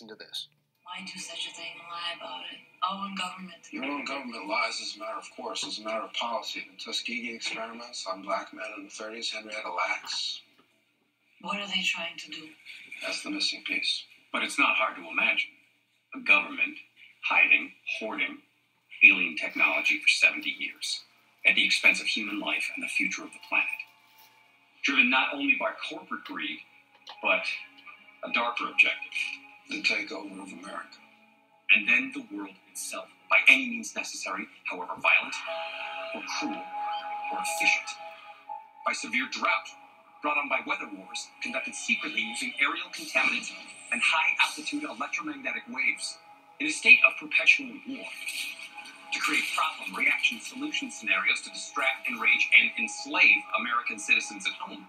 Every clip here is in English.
listen to this. Why do such a thing? Lie about it. Our own government. Your own government lies as a matter of course, as a matter of policy. The Tuskegee experiments on black men in the 30s, Henrietta Lacks. What are they trying to do? That's the missing piece. But it's not hard to imagine. A government hiding, hoarding alien technology for 70 years at the expense of human life and the future of the planet. Driven not only by corporate greed, but a darker objective. The takeover of America. And then the world itself, by any means necessary, however violent, or cruel, or efficient. By severe drought, brought on by weather wars, conducted secretly using aerial contaminants and high-altitude electromagnetic waves, in a state of perpetual war, to create problem, reaction, solution scenarios to distract, enrage, and enslave American citizens at home.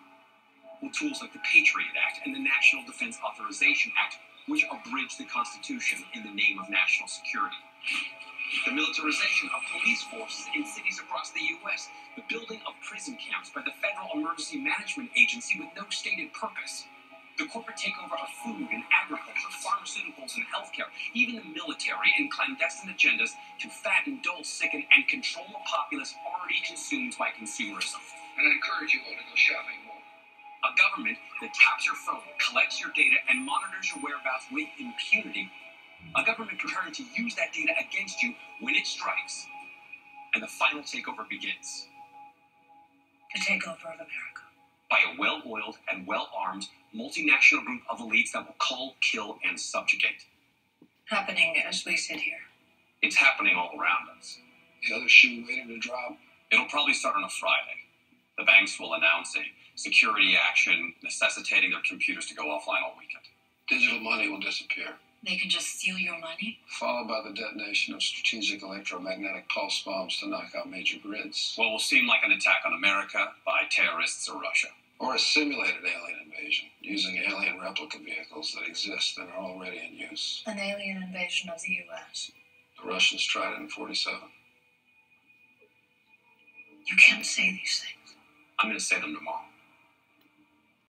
With tools like the Patriot Act and the National Defense Authorization Act, which abridge the Constitution in the name of national security. The militarization of police forces in cities across the U.S., the building of prison camps by the Federal Emergency Management Agency with no stated purpose, the corporate takeover of food and agriculture, pharmaceuticals and healthcare, even the military and clandestine agendas to fatten, dull, sicken, and control a populace already consumed by consumerism. And I encourage you all to go shopping more. A government that taps your phone, collects your data, and monitors your whereabouts with impunity. A government preparing to use that data against you when it strikes. And the final takeover begins. The takeover of America. By a well-oiled and well-armed multinational group of elites that will cull, kill, and subjugate. Happening as we sit here. It's happening all around us. The other shoe waiting to drop. It'll probably start on a Friday. The banks will announce a security action necessitating their computers to go offline all weekend. Digital money will disappear. They can just steal your money? Followed by the detonation of strategic electromagnetic pulse bombs to knock out major grids. What will seem like an attack on America by terrorists or Russia. Or a simulated alien invasion using alien replica vehicles that exist and are already in use. An alien invasion of the U.S. The Russians tried it in 1947. You can't say these things. I'm going to say them tomorrow.